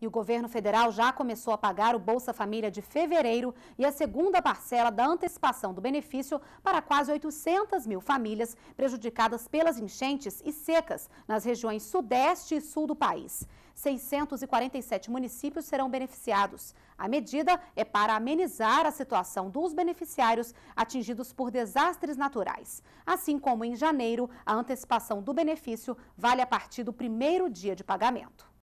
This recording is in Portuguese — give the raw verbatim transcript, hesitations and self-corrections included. E o governo federal já começou a pagar o Bolsa Família de fevereiro e a segunda parcela da antecipação do benefício para quase oitocentas mil famílias prejudicadas pelas enchentes e secas nas regiões sudeste e sul do país. seiscentos e quarenta e sete municípios serão beneficiados. A medida é para amenizar a situação dos beneficiários atingidos por desastres naturais. Assim como em janeiro, a antecipação do benefício vale a partir do primeiro dia de pagamento.